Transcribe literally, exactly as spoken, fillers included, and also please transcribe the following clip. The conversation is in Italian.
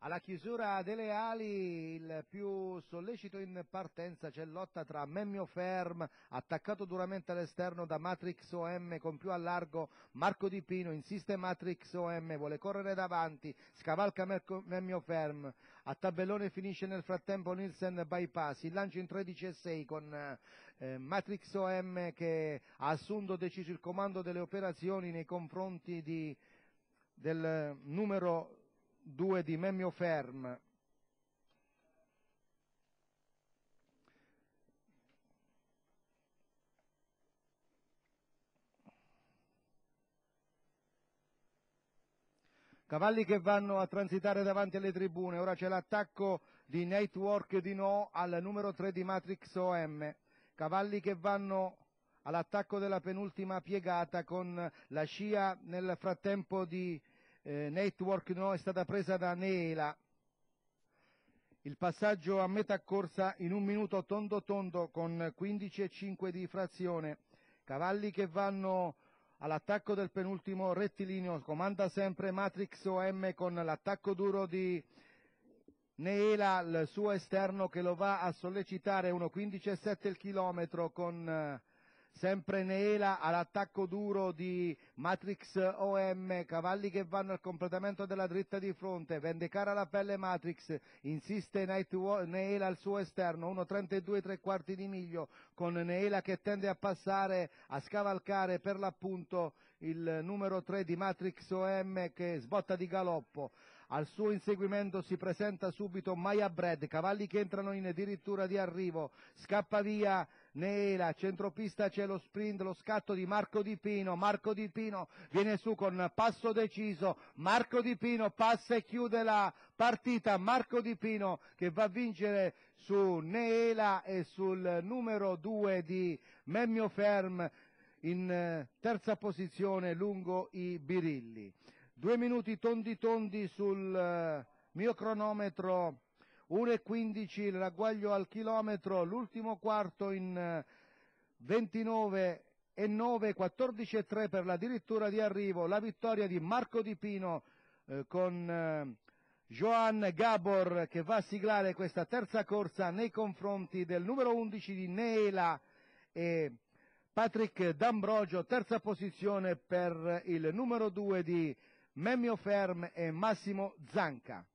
Alla chiusura delle ali il più sollecito in partenza, c'è lotta tra Memmio Ferm, attaccato duramente all'esterno da Matrix O M, con più al largo Marco Di Pino, insiste Matrix O M, vuole correre davanti, scavalca Memmio Ferm, a tabellone finisce nel frattempo Nielsen bypass, il lancio in tredici e sei con eh, Matrix O M che ha assunto deciso il comando delle operazioni nei confronti di, del numero due di Memmio Ferm. Cavalli che vanno a transitare davanti alle tribune, ora c'è l'attacco di Network Dino al numero tre di Matrix O M, cavalli che vanno all'attacco della penultima piegata con la scia nel frattempo di Eh, Network no, è stata presa da Neela. Il passaggio a metà corsa in un minuto tondo tondo con quindici e cinque di frazione. Cavalli che vanno all'attacco del penultimo rettilineo, comanda sempre Matrix O M con l'attacco duro di Neela, il suo esterno che lo va a sollecitare, uno quindici e sette il chilometro con eh, sempre Neela all'attacco duro di Matrix O M, cavalli che vanno al completamento della dritta di fronte, vende cara la pelle Matrix, insiste Neela al suo esterno, uno trentadue tre quarti di miglio, con Neela che tende a passare, a scavalcare per l'appunto il numero tre di Matrix O M che sbotta di galoppo. Al suo inseguimento si presenta subito My Breed, cavalli che entrano in dirittura di arrivo, scappa via Neela, centropista c'è lo sprint, lo scatto di Marco Di Pino, Marco Di Pino viene su con passo deciso, Marco Di Pino passa e chiude la partita, Marco Di Pino che va a vincere su Neela e sul numero due di Memmio Ferm in terza posizione lungo i birilli. Due minuti tondi tondi sul mio cronometro, uno e quindici ragguaglio al chilometro, l'ultimo quarto in ventinove e nove, quattordici e tre per la dirittura di arrivo, la vittoria di Marco Di Pino eh, con eh, Joan Gabor che va a siglare questa terza corsa nei confronti del numero undici di Neela e Patrick D'Ambrogio, terza posizione per il numero due di Memmio Ferm e Massimo Zanca.